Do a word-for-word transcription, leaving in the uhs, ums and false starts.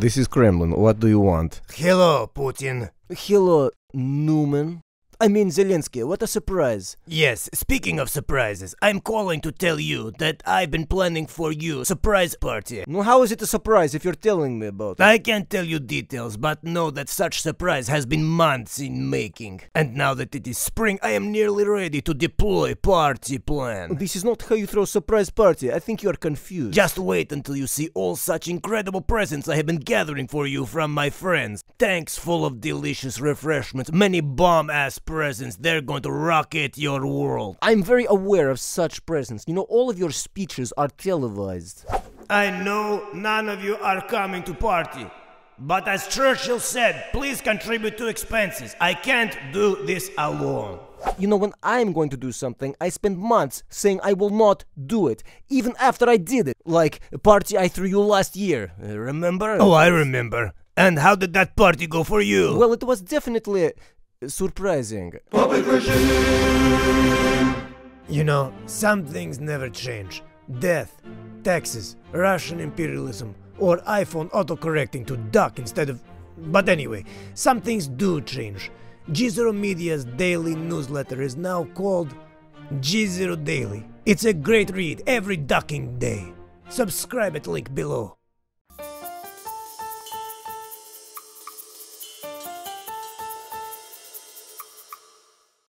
This is Kremlin. What do you want? Hello, Putin. Hello, Newman. I mean Zelensky, what a surprise. Yes, speaking of surprises, I'm calling to tell you that I've been planning for you a surprise party. No, how is it a surprise if you're telling me about it? I can't tell you details, but know that such surprise has been months in making. And now that it is spring, I am nearly ready to deploy party plan. This is not how you throw a surprise party, I think you are confused. Just wait until you see all such incredible presents I have been gathering for you from my friends. Tanks full of delicious refreshments, many bomb-ass presents, they're going to rocket your world. I'm very aware of such presents. You know, all of your speeches are televised. I know none of you are coming to party, but as Churchill said, please contribute to expenses. I can't do this alone. You know, when I'm going to do something, I spend months saying I will not do it, even after I did it. Like a party I threw you last year, uh, remember? Oh, I remember. And how did that party go for you? Well, it was definitely surprising. You know, some things never change. Death, taxes, Russian imperialism, or iPhone auto-correcting to duck instead of... But anyway, some things do change. GZERO Media's daily newsletter is now called GZERO Daily. It's a great read every ducking day. Subscribe at link below.